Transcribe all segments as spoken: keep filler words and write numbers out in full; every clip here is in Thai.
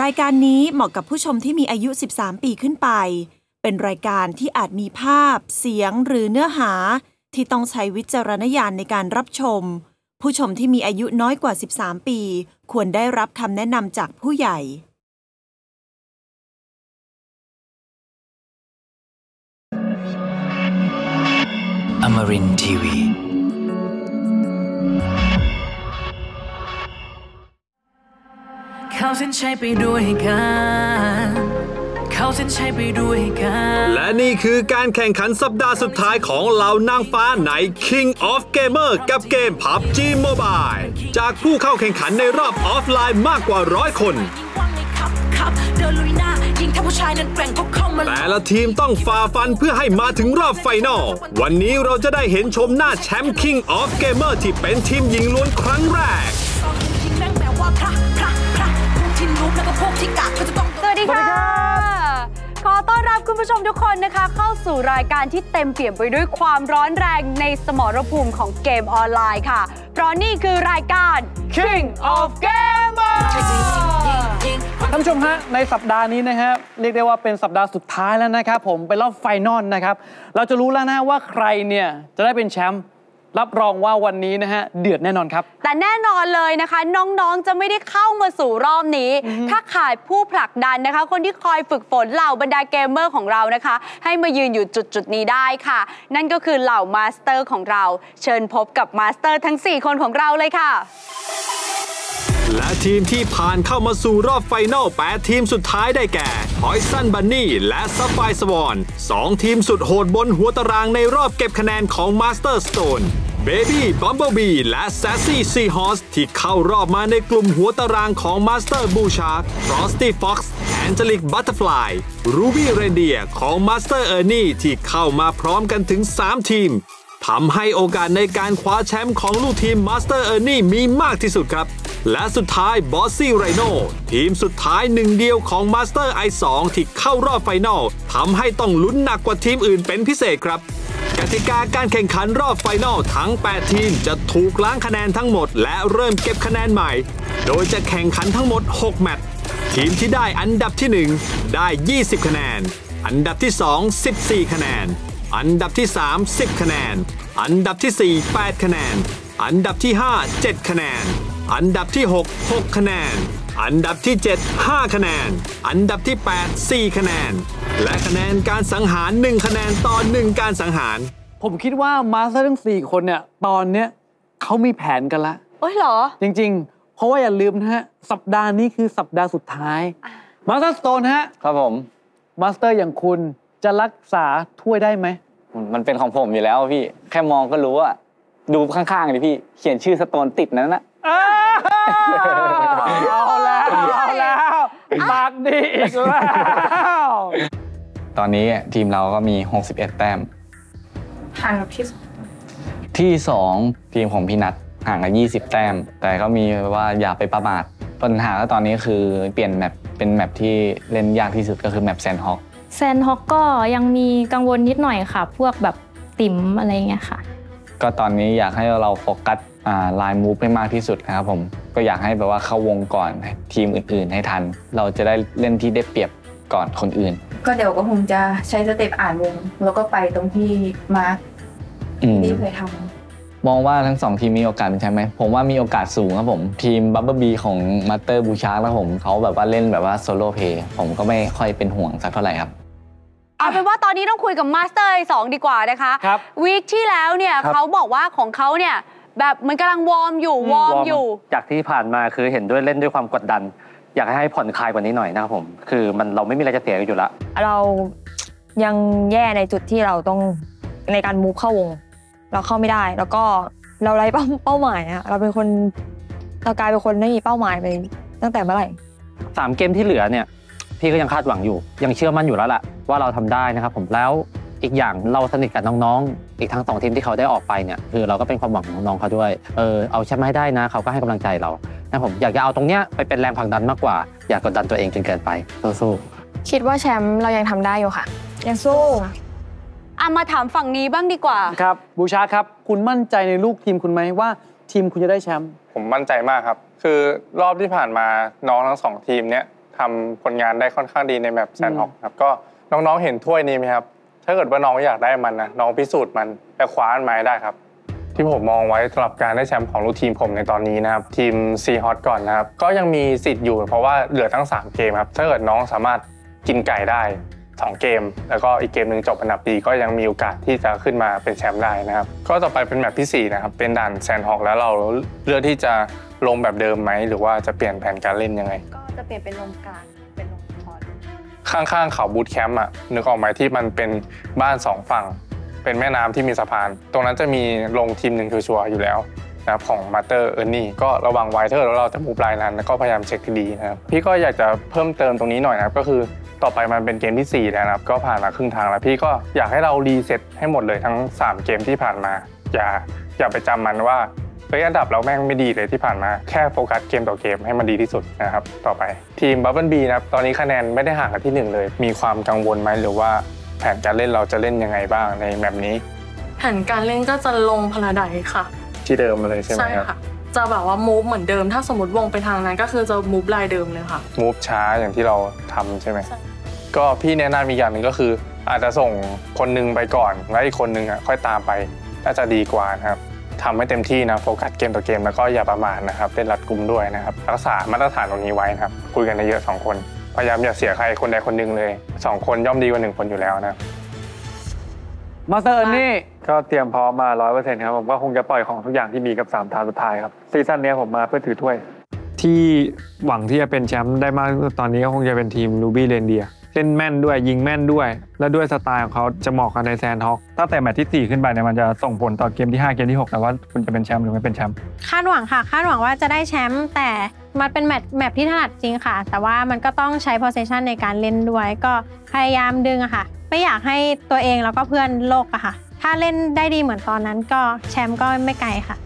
รายการนี้เหมาะกับผู้ชมที่มีอายุสิบสามปีขึ้นไปเป็นรายการที่อาจมีภาพเสียงหรือเนื้อหาที่ต้องใช้วิจารณญาณในการรับชมผู้ชมที่มีอายุน้อยกว่าสิบสามปีควรได้รับคำแนะนำจากผู้ใหญ่อมรินทร์ทีวีเขาเส้นชัยไปด้วยกันเขาเส้นชัยไปด้วยกันและนี่คือการแข่งขันสัปดาห์สุดท้ายของเหล่านางฟ้าใน King of Gamer กับเกม พับจี Mobile จากผู้เข้าแข่งขันในรอบออฟไลน์มากกว่าร้อยคนแต่ละทีมต้องฝ่าฟันเพื่อให้มาถึงรอบไฟนอลวันนี้เราจะได้เห็นชมหน้าแชมป์ King of Gamer ที่เป็นทีมหญิงล้วนครั้งแรกสวัสดีค่ะขอต้อนรับคุณผู้ชมทุกคนนะคะเข้าสู่รายการที่เต็มเปี่ยมไปด้วยความร้อนแรงในสมรภูมิของเกมออนไลน์ค่ะเพราะนี่คือรายการ King of Gamerท่านผู้ชมฮะในสัปดาห์นี้นะครับเรียกได้ว่าเป็นสัปดาห์สุดท้ายแล้วนะครับผมไปรอบไฟนอลนะครับเราจะรู้แล้วนะว่าใครเนี่ยจะได้เป็นแชมป์รับรองว่าวันนี้นะฮะเดือดแน่นอนครับแต่แน่นอนเลยนะคะน้องๆจะไม่ได้เข้ามาสู่รอบนี้ถ้าขาดผู้ผลักดันนะคะคนที่คอยฝึกฝนเหล่าบรรดาเกมเมอร์ของเรานะคะให้มายืนอยู่จุดๆนี้ได้ค่ะนั่นก็คือเหล่ามาสเตอร์ของเราเชิญพบกับมาสเตอร์ทั้งสี่คนของเราเลยค่ะและทีมที่ผ่านเข้ามาสู่รอบไฟนอลแปดทีมสุดท้ายได้แก่ Poison Bunny และ Sapphire Swan สองทีมสุดโหดบนหัวตารางในรอบเก็บคะแนนของ Master Stone Baby Bumblebee และ Sassy Seahorse ที่เข้ารอบมาในกลุ่มหัวตารางของ MasterBulShark Frosty Fox Angelic Butterfly Ruby Reindeer ของ MasterEarnny ที่เข้ามาพร้อมกันถึงสามทีมทำให้โอกาสในการคว้าแชมป์ของลูกทีม MasterEarnny มีมากที่สุดครับและสุดท้าย Bossy Rhino ทีมสุดท้ายหนึ่งเดียวของ MasterEarnny สองที่เข้ารอบไฟนอลทำให้ต้องลุ้นหนักกว่าทีมอื่นเป็นพิเศษครับกติกาการแข่งขันรอบไฟนอลทั้งแปดทีมจะถูกล้างคะแนนทั้งหมดและเริ่มเก็บคะแนนใหม่โดยจะแข่งขันทั้งหมดหกแมตช์ทีมที่ได้อันดับที่หนึ่งได้ยี่สิบคะแนนอันดับที่สอง สิบสี่คะแนนอันดับที่สาม สิบคะแนนอันดับที่สี่ แปดคะแนนอันดับที่ห้า เจ็ดคะแนนอันดับที่หก หกคะแนนอันดับที่เจ็ด ห้าคะแนนอันดับที่แปด สี่คะแนนและคะแนนการสังหารหนึ่งคะแนนต่อหนึ่งการสังหารผมคิดว่ามาสเตอร์ทั้งสี่คนเนี่ยตอนเนี้ยเขามีแผนกันละโอ้ยเหรอจริงๆเพราะว่าอย่าลืมนะฮะสัปดาห์นี้คือสัปดาห์สุดท้ายมาสเตอร์สโตนฮะครับผมมาสเตอร์อย่างคุณจะรักษาถ้วยได้ไหมมันเป็นของผมอยู่แล้วพี่แค่มองก็รู้ว่าดูข้างๆดิพี่เขียนชื่อสโตนติดนั้นนะเอาแล้วเอาแล้วปากดีอีกแล้วตอนนี้ทีมเราก็มีหกสิบเอ็ดแต้มห่างกับที่ที่สองทีมของพี่นัทห่างกันยี่สิบแต้มแต่ก็มีว่าอย่าไปประมาทปัญหาก็ตอนนี้คือเปลี่ยนแมปเป็นแมปที่เล่นยากที่สุดก็คือแมปแซนฮอคแซนฮอคก็ยังมีกังวลนิดหน่อยค่ะพวกแบบติ่มอะไรเงี้ยค่ะก็ตอนนี้อยากให้เราโฟกัสลายมูฟให้มากที่สุดนะครับผมก็อยากให้แบบว่าเข้าวงก่อนทีมอื่นๆให้ทันเราจะได้เล่นที่ได้เปรียบก่อนคนอื่นก็เดี๋ยวก็คงจะใช้สเต็ปอ่านวงแล้วก็ไปตรงที่มาร์คที่เคยทำมองว่าทั้งสองทีมมีโอกาสเป็นแชมป์ไหมผมว่ามีโอกาสสูงครับผมทีมบับเบิ้ลบีของมาสเตอร์บูชาร์กครับผมเขาแบบว่าเล่นแบบว่าโซโล่เพย์ผมก็ไม่ค่อยเป็นห่วงสักเท่าไหร่ครับเอาเป็นว่าตอนนี้ต้องคุยกับมาสเตอร์สองดีกว่านะคะวีคที่แล้วเนี่ยเขาบอกว่าของเขาเนี่ยแบบมันกำลังวอร์มอยู่วอร์มอยู่จากที่ผ่านมาคือเห็นด้วยเล่นด้วยความกดดันอยากให้ผ่อนคลายกว่านี้หน่อยนะครับผมคือมันเราไม่มีอะไรจะเสียกันอยู่ละเรายังแย่ในจุดที่เราต้องในการมูฟเข้าวงเราเข้าไม่ได้แล้วก็เราไร้เป้าหมายอะเราเป็นคนเรากลายเป็นคนไม่มีเป้าหมายไปตั้งแต่เมื่อไหร่สามเกมที่เหลือเนี่ยพี่ก็ยังคาดหวังอยู่ยังเชื่อมั่นอยู่แล้วล่ะว่าเราทำได้นะครับผมแล้วอีกอย่างเราสนิทกับน้องๆอีกทั้งสองทีมที่เขาได้ออกไปเนี่ยคือเราก็เป็นความหวังของน้องเขาด้วยเออเอาแชมป์ให้ได้นะเขาก็ให้กำลังใจเรานะผมอยากจะเอาตรงเนี้ยไปเป็นแรงผลักดันมากกว่าอย่ากดดันตัวเองจนเกินไปสู้ๆคิดว่าแชมป์เรายังทำได้อยู่ค่ะยังสู้อ่ะมาถามฝั่งนี้บ้างดีกว่าครับบูชาครับคุณมั่นใจในลูกทีมคุณไหมว่าทีมคุณจะได้แชมป์ผมมั่นใจมากครับคือรอบที่ผ่านมาน้องทั้งสองทีมเนี้ย ทำผลงานได้ค่อนข้างดีในแมปแซนด์ฮอกครับก็น้องๆเห็นถ้วยนี้ไหมครับถ้าเกิดว่าน้องอยากได้มันนะน้องพิสูจน์มันไปคว้ามันมาได้ครับที่ผมมองไว้สำหรับการได้แชมป์ของลูกทีมผมในตอนนี้นะครับทีม ซี ฮอต ก่อนนะครับก็ยังมีสิทธิ์อยู่เพราะว่าเหลือทั้งสามเกมครับถ้าเกิดน้องสามารถกินไก่ได้สองเกมแล้วก็อีกเกมหนึ่งจบอันดับดีก็ยังมีโอกาสที่จะขึ้นมาเป็นแชมป์ได้นะครับก็ต่อไปเป็นแมปที่สี่นะครับเป็นด่านแซนด์ฮอกแล้วเราเลือกที่จะลงแบบเดิมไหมหรือว่าจะเปลี่ยนแผนการเล่นยังไงก็จะเปลี่ยนเป็นลงกลางเป็นลงคอร์ดข้างๆเขาบูทแคมป์อ่ะนึกออกไหมที่มันเป็นบ้านสองฝั่งเป็นแม่น้ำที่มีสะพานตรงนั้นจะมีลงทีมหนึ่งชัวร์อยู่แล้วนะครับของ MasterEarnny ก็ระวังไว้ถ้าเกิดเราจะมูฟไลน์นั้นแล้วก็พยายามเช็คดีๆนะครับพี่ก็อยากจะเพิ่มเติมตรงนี้หน่อยนะครับก็คือต่อไปมันเป็นเกมที่สี่แล้วนะครับก็ผ่านมาครึ่งทางแล้วพี่ก็อยากให้เรารีเซ็ตให้หมดเลยทั้งสามเกมที่ผ่านมาอย่าอย่าไปจำมันว่าเฮ้ยอันดับเราแม่งไม่ดีเลยที่ผ่านมาแค่โฟกัสเกมต่อเกมให้มันดีที่สุดนะครับต่อไปทีม บับเบิ้ลบี นะครับตอนนี้คะแนนไม่ได้ห่างกับที่หนึ่งเลยมีความกังวลไหมหรือว่าแผนการเล่นเราจะเล่นยังไงบ้างในแมปนี้แผนการเล่นก็จะลงพลาไดค่ะที่เดิมเลยใช่ไหมครับใช่ค่ะจะแบบว่ามูฟเหมือนเดิมถ้าสมมติวงไปทางนั้นก็คือจะมูฟลายเดิมเลยค่ะมูฟช้าอย่างที่เราทำใช่ไหมก็พี่แนะนำอีกอย่างหนึ่งก็คืออาจจะส่งคนนึงไปก่อนแล้วอีกคนนึงอ่ะค่อยตามไปน่าจะดีกว่านะครับทำให้เต็มที่นะโฟกัสเกมต่อเกมแล้วก็อย่าประมาทนะครับเล่นรัดกุมด้วยนะครับรักษามาตรฐานตรงนี้ไว้นะครับคุยกันในเยอะสองคนพยายามอย่าเสียใครคนใดคนหนึ่งเลยสองคนย่อมดีกว่าหนึ่งคนอยู่แล้วนะมาสเตอร์อันนี่ก็เตรียมพร้อมมา ร้อยเปอร์เซ็นต์ ครับผมก็คงจะปล่อยของทุกอย่างที่มีกับสามทางสุดท้ายครับซีซั่นนี้ผมมาเพื่อถือถ้วยที่หวังที่จะเป็นแชมป์ได้มากตอนนี้ก็คงจะเป็นทีม Ruby Reindeer เล่นแม่นด้วยยิงแม่นด้วยและด้วยสไตล์ของเขาจะเหมาะกันในแซนด์ฮอกตั้งแต่แมตช์ที่สี่ขึ้นไปเนี่ยมันจะส่งผลต่อเกมที่ห้าเกมที่หกแต่ว่าคุณจะเป็นแชมป์หรือไม่เป็นแชมป์คาดหวังค่ะคาดหวังว่าจะได้แชมป์แต่มันเป็นแมตช์แมปที่ถนัดจริงค่ะแต่ว่ามันก็ต้องใช้ position ในการเล่นด้วยก็พยายามดึงอะค่ะไม่อยากให้ตัวเองแล้วก็เพื่อนโลกอะค่ะถ้าเล่นได้ดีเหมือนตอนนั้นก็แชมป์ก็ไม่ไกลค่ะ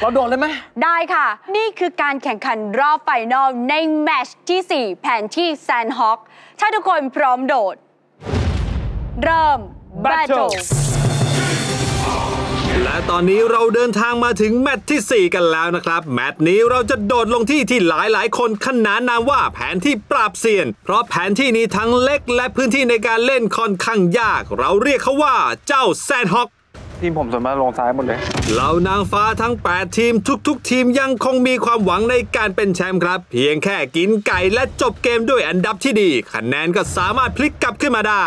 เราโดดเลยไหมได้ค่ะนี่คือการแข่งขันรอบไฟนอลในแมตช์ที่สี่แผนที่แซนด์ฮอกถ้าทุกคนพร้อมโดดเริ่ม Battle และตอนนี้เราเดินทางมาถึงแมตช์ที่สี่กันแล้วนะครับแมตช์นี้เราจะโดดลงที่ที่หลายๆคนขนานนามว่าแผนที่ปราบเซียนเพราะแผนที่นี้ทั้งเล็กและพื้นที่ในการเล่นค่อนข้างยากเราเรียกเขาว่าเจ้าแซนด์ฮอกทีมผมส่วนมากลงซ้ายหมดเลยเหล่านางฟ้าทั้งแปดทีมทุกๆทีมยังคงมีความหวังในการเป็นแชมป์ครับเพียงแค่กินไก่และจบเกมด้วยอันดับที่ดีคะแนนก็สามารถพลิกกลับขึ้นมาได้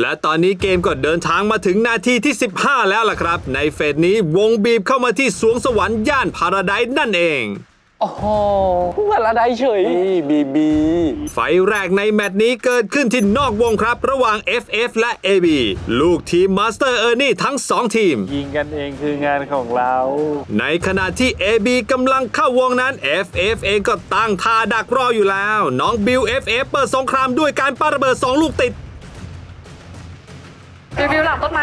และตอนนี้เกมก็เดินทางมาถึงนาทีที่สิบห้าแล้วล่ะครับในเฟสนี้วงบีบเข้ามาที่สวงสวรรค์ย่านพาราไดซ์นั่นเองโอ้โหพาราไดซ์เฉยบีบีไฟแรกในแมตช์นี้เกิดขึ้นที่นอกวงครับระหว่าง เอฟ เอฟ และ เอ บี ลูกทีม MasterEarnny ทั้งสองทีมยิงกันเองคืองานของเราในขณะที่ เอ บี กำลังเข้าวงนั้น เอฟ เอฟ เองก็ตั้งท่าดักรออยู่แล้วน้องบิว เอฟ เอฟ เปิดสงครามด้วยการปาระเบิดสองลูกติดบิวหลับต้นไม้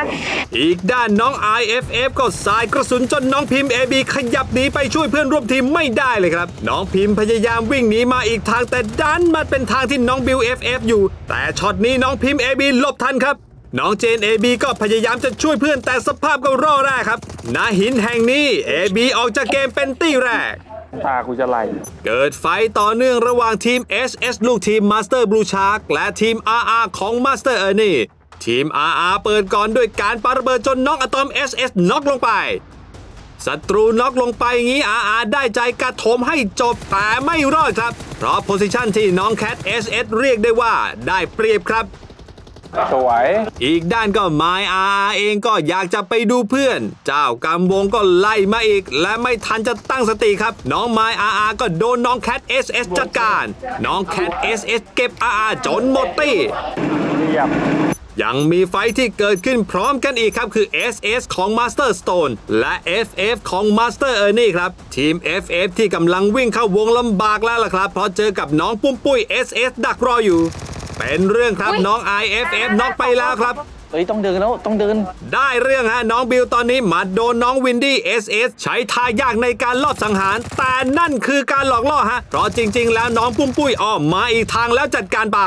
อีกด้านน้อง ไอ เอฟ เอฟ ก็สายกระสุนจนน้องพิมพ์ เอ บี ขยับหนีไปช่วยเพื่อนร่วมทีมไม่ได้เลยครับน้องพิมพ์พยายามวิ่งหนีมาอีกทางแต่ดันมันเป็นทางที่น้องบิว เอฟ เอฟ อยู่แต่ช็อตนี้น้องพิมพ์ เอ บี หลบทันครับน้องเจน เอ บี ก็พยายามจะช่วยเพื่อนแต่สภาพก็ร่อแร่ครับณหินแห่งนี้ เอ บี ออกจากเกมเป็นตี้แรกตากูจะไหลเกิดไฟต่อเนื่องระหว่างทีม เอส เอส ลูกทีม MasterBulShark และทีม อาร์ อาร์ ของ MasterEarnnyทีม อาร์ อาร์ เปิดก่อนด้วยการปาระเบิดจนน็อกอะตอม เอส เอส น็อกลงไปศัตรูน็อกลงไปงี้ อาร์ อาร์ ได้ใจกระโถมให้จบแต่ไม่รอดครับเพราะโพสิชันที่น้องแคท เอส เอส เรียกได้ว่าได้เปรียบครับสวยอีกด้านก็ไม อาร์ อาร์ เองก็อยากจะไปดูเพื่อนเจ้ากำวงก็ไล่มาอีกและไม่ทันจะตั้งสติครับน้องไม อาร์ อาร์ ก็โดนน้องแคท เอส เอส จัดการน้องแคท เอส เอส เก็บ อาร์ อาร์ จนหมดตี้ยังมีไฟที่เกิดขึ้นพร้อมกันอีกครับคือ เอส เอส ของ Master Stone และ เอฟ เอฟ ของ MasterEarnny ครับทีม เอฟ เอฟ ที่กำลังวิ่งเข้าวงลำบากแล้วล่ะครับเพราะเจอกับน้องปุ้มปุ้ย เอส เอส ดักรออยู่เป็นเรื่องครับน้อง ไอ เอฟ เอฟ น็อกไปแล้วครับเฮ้ยต้องเดินแล้วต้องเดินได้เรื่องฮะน้องบิวตอนนี้มาโดนน้องวินดี้ เอส เอส ใช้ท่ายากในการลอบสังหารแต่นั่นคือการหลอกล่อฮะเพราะจริงๆแล้วน้องปุ้มปุ้ยอ้อมมาอีกทางแล้วจัดการไป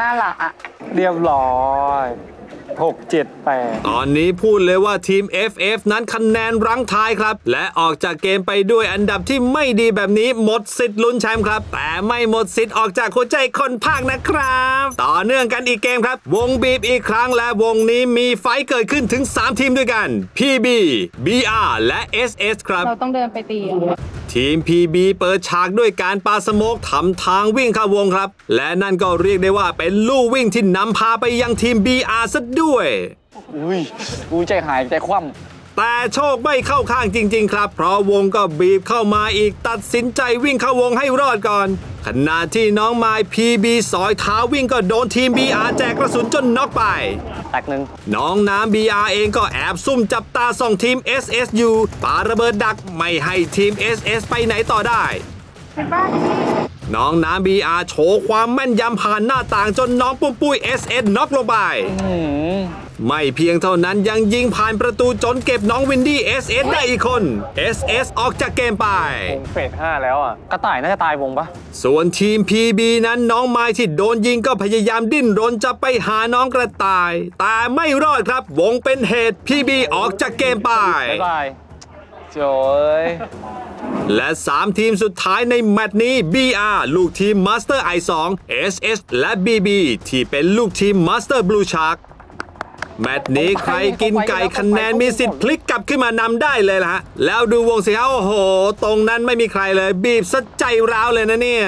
น่ารักอะเรียบร้อย หกเจ็ดแปดตอนนี้พูดเลยว่าทีม เอฟ เอฟ นั้นคะแนนรั้งท้ายครับและออกจากเกมไปด้วยอันดับที่ไม่ดีแบบนี้หมดสิทธิ์ลุ้นแชมป์ครับแต่ไม่หมดสิทธิ์ออกจากหัวใจคนภาคนะครับต่อเนื่องกันอีกเกมครับวงบีบอีกครั้งและวงนี้มีไฟเกิดขึ้นถึงสามทีมด้วยกัน พี บี บี อาร์ และ เอส เอส ครับเราต้องเดินไปตีทีม พี บี เปิดฉากด้วยการปาสโมกทำทางวิ่งเข้าวงครับและนั่นก็เรียกได้ว่าเป็นลู่วิ่งที่นำพาไปยังทีม บี อาร์ ซะด้วยอุ้ยอุ้ยใจหายใจคว่ำแต่โชคไม่เข้าข้างจริงๆครับเพราะวงก็บีบเข้ามาอีกตัดสินใจวิ่งเข้าวงให้รอดก่อนขณะที่น้องไมค์ พี บี สอยเท้าวิ่งก็โดนทีม บี อาร์ แจกกระสุนจนน็อกไปตักหนึ่งน้องน้ำ บี อาร์ เองก็แอบซุ่มจับตาส่องทีม เอส เอส อยู่ปาระเบิดดักไม่ให้ทีม เอส เอส ไปไหนต่อได้น้องน้ำ บี อาร์ โชว์ความแม่นยำผ่านหน้าต่างจนน้องปุ้มปุ้ย เอส เอส น็อกลงไปไม่เพียงเท่านั้นยังยิงผ่านประตูจนเก็บน้องวินดี้ เอส เอส ได้อีกคน เอส เอส ออกจากเกมไปเฟสห้าแล้วอ่ะกระต่ายน่าจะตายวงปะส่วนทีม พี บี นั้นน้องไมค์ที่โดนยิงก็พยายามดิ้นรนจะไปหาน้องกระต่ายแต่ไม่รอดครับวงเป็นเหตุ พี บี ออกจากเกมไปบ๊ายบายโจ้ยและสามทีมสุดท้ายในแมตช์นี้ บี อาร์ ลูกทีม MasterEarnny เอส เอส และ บี บี ที่เป็นลูกทีม MasterBulSharkแมตช์นี้ใครกินไก่คะแนนมีสิทธิ์พลิกกลับขึ้นมานำได้เลยล่ะฮะแล้วดูวงเสียโอ้โหตรงนั้นไม่มีใครเลยบีบซะใจร้าวเลยนะเนี่ย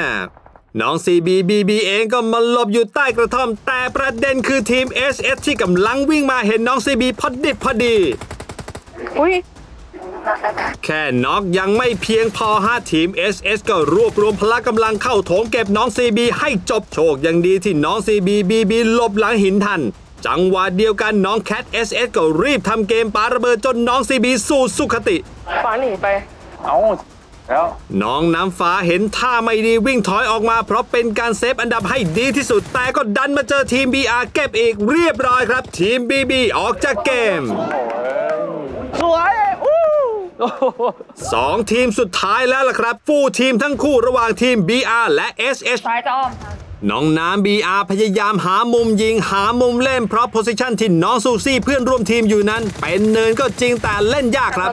น้อง ซี บี บี บี เองก็มาหลบอยู่ใต้กระท่อมแต่ประเด็นคือทีม เอส เอส ที่กำลังวิ่งมาเห็นน้อง ซี บี พอดิบพอดีอุ้ยแค่น็อกยังไม่เพียงพอฮะทีม เอส เอส ก็รวบรวมพละกำลังเข้าโถมเก็บน้อง ซี บี ให้จบโชคยังดีที่น้อง ซี บี บี บี หลบหลังหินทันจังหวะเดียวกันน้องแคท เอส เอส ก็รีบทำเกมปาระเบิดจนน้อง ซี บี สู่สุขติฟ้าหนีไปเอาแล้วน้องน้ำฟ้าเห็นท่าไม่ดีวิ่งถอยออกมาเพราะเป็นการเซฟอันดับให้ดีที่สุดแต่ก็ดันมาเจอทีม บี อาร์ เก็บอีกเรียบร้อยครับทีม บี บี ออกจากเกมสวยสองทีมสุดท้ายแล้วล่ะครับฟู่ทีมทั้งคู่ระหว่างทีม บี อาร์ และ เอส เอส น้องน้ำ บี อาร์ พยายามหามุมยิงหามุมเล่นเพราะโพสิชันที่น้องซูซี่เพื่อนร่วมทีมอยู่นั้นเป็นเนินก็จริงแต่เล่นยากครับ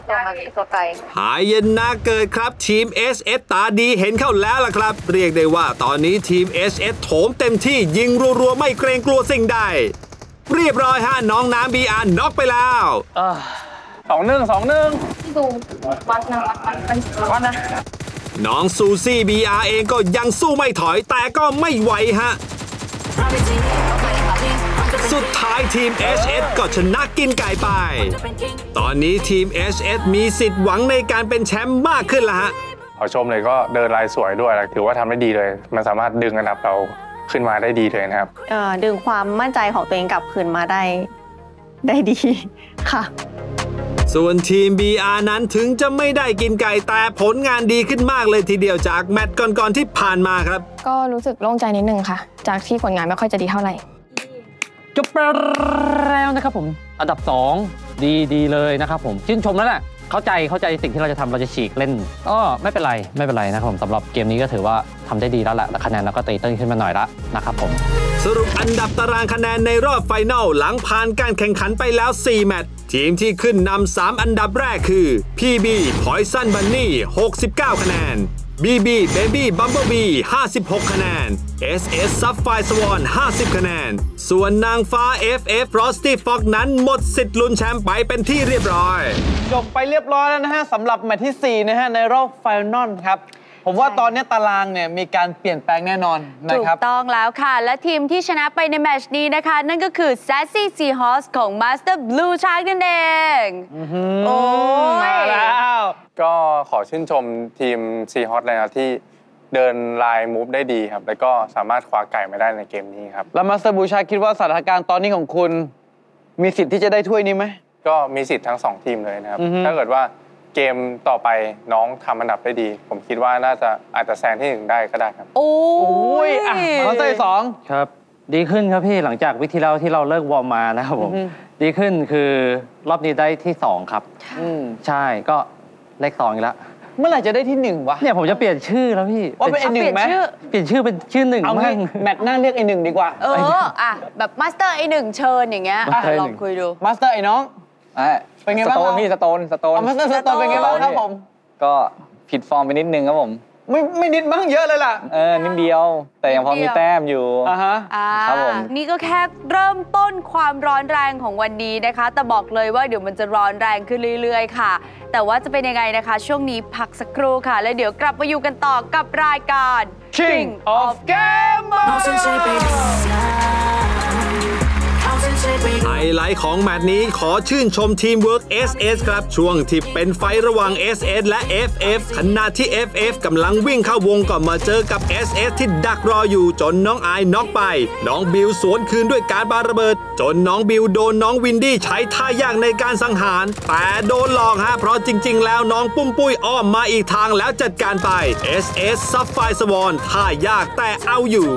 หายเย็นน่าเกิดครับทีม เอส เอส ตาดีเห็นเข้าแล้วล่ะครับเรียกได้ว่าตอนนี้ทีม เอส เอส โถมเต็มที่ยิงรัวๆไม่เกรงกลัวสิ่งใดเรียบร้อยฮะน้องน้ำ บี อาร์ น็อกไปแล้วสองหนึ่งสองหนึ่งดูวัดนะวัดนะน้องซูซี่ บี อาร์ เองก็ยังสู้ไม่ถอยแต่ก็ไม่ไหวฮะสุดท้ายทีม เอส เอส ก็ชนะกินไก่ไปตอนนี้ทีม เอส เอส มีสิทธิ์หวังในการเป็นแชมป์มากขึ้นละฮะขอชมเลยก็เดินลายสวยด้วยถือว่าทำได้ดีเลยมันสามารถดึงอันดับเราขึ้นมาได้ดีเลยนะครับดึงความมั่นใจของตัวเองกลับคืนมาได้ได้ดีค่ะส่วนทีม บี อาร์ นั้นถึงจะไม่ได้กินไก่แต่ผลงานดีขึ้นมากเลยทีเดียวจากแมตช์ก่อนๆที่ผ่านมาครับก็รู้สึกโล่งใจนิดนึงค่ะจากที่ผลงานไม่ค่อยจะดีเท่าไหร่จบแล้วนะครับผมอันดับสองดีดีเลยนะครับผมชื่นชมแล้วแหละเข้าใจเข้าใจสิ่งที่เราจะทำเราจะฉีกเล่นก็ไม่เป็นไรไม่เป็นไรนะครับผมสำหรับเกมนี้ก็ถือว่าทำได้ดีแล้วแหละคะแนนเราก็ตีตื้นขึ้นมาหน่อยละนะครับผมสรุปอันดับตารางคะแนนในรอบไฟนอลหลังผ่านการแข่งขันไปแล้วสี่แมตช์ทีมที่ขึ้นนำสามอันดับแรกคือ พี บี Poison Bunny หกสิบเก้าคะแนน บี บี Baby Bumblebee ห้าสิบหกคะแนน เอส เอส Sapphire Swan ห้าสิบคะแนนส่วนนางฟ้า เอฟ เอฟ Frosty Fox นั้นหมดสิทธิ์ลุ้นแชมป์ไปเป็นที่เรียบร้อยจบไปเรียบร้อยแล้วนะฮะสำหรับแมตช์ที่สี่นะฮะในรอบไฟนอลครับผมว่าตอนนี้ตารางเนี่ยมีการเปลี่ยนแปลงแน่นอนนะครับถูกต้องแล้วค่ะและทีมที่ชนะไปในแมตช์นี้นะคะนั่นก็คือ Sassy Seahorse ของ MasterBulShark นั่นเองโอ้มาแล้วก็ขอชื่นชมทีม Seahorse เลยนะที่เดินลายมูฟได้ดีครับแล้วก็สามารถคว้าไก่มาได้ในเกมนี้ครับแล้ว MasterBulShark คิดว่าสถานการณ์ตอนนี้ของคุณมีสิทธิ์ที่จะได้ถ้วยนี้ไหมก็มีสิทธิ์ทั้งสองทีมเลยนะครับถ้าเกิดว่าเกมต่อไปน้องทำอันดับได้ดีผมคิดว่าน่าจะอาจจะแซงที่หนึ่งได้ก็ได้ครับโอ้ยอ่ะมาที่สองครับดีขึ้นครับพี่หลังจากวิธีเราที่เราเลิกวอร์มมานะครับผมดีขึ้นคือรอบนี้ได้ที่สองครับใช่ก็เลขสองอีกแล้ว เมื่อไหร่จะได้ที่หนึ่งวะเนี่ยผมจะเปลี่ยนชื่อแล้วพี่ว่าเป็นไอหนึ่งไหมเปลี่ยนชื่อเป็นชื่อหนึ่งเอางี้แมตช์หน้าเรียกไอหนึ่งดีกว่าเอออ่ะแบบมาสเตอร์ไอหนึ่งเชิญอย่างเงี้ยลองคุยดูมาสเตอร์ไอน้องเป็นไงบ้างสโตนพี่สโตนสโตนมาสเตอร์สโตนเป็นไงบ้างครับผมก็ผิดฟอร์มไปนิดนึงครับผมไม่ไม่นิดบ้างเยอะเลยล่ะเออนิดเดียวแต่ยังพอมีแต้มอยู่อ่าฮะครับผมนี่ก็แค่เริ่มต้นความร้อนแรงของวันนี้นะคะแต่บอกเลยว่าเดี๋ยวมันจะร้อนแรงขึ้นเรื่อยๆค่ะแต่ว่าจะเป็นยังไงนะคะช่วงนี้พักสักครู่ค่ะแล้วเดี๋ยวกลับมาอยู่กันต่อกับรายการ King of Gamersไฮไลท์ของแมตช์นี้ขอชื่นชมทีมเวิร์ก เอส เอส ครับช่วงที่เป็นไฟระหว่าง เอส เอส และ เอฟ เอฟ ขณะที่ เอฟ เอฟ กำลังวิ่งเข้าวงก่อนมาเจอกับ เอส เอส ที่ดักรออยู่จนน้องไอน็อกไปน้องบิวสวนคืนด้วยการปาระเบิดจนน้องบิวโดนน้องวินดี้ใช้ท่ายากในการสังหารแต่โดนหลอกฮะเพราะจริงๆแล้วน้องปุ้มปุ้ยอ้อมมาอีกทางแล้วจัดการไป เอส เอส ซับไฟสวอนท่ายากแต่เอาอยู่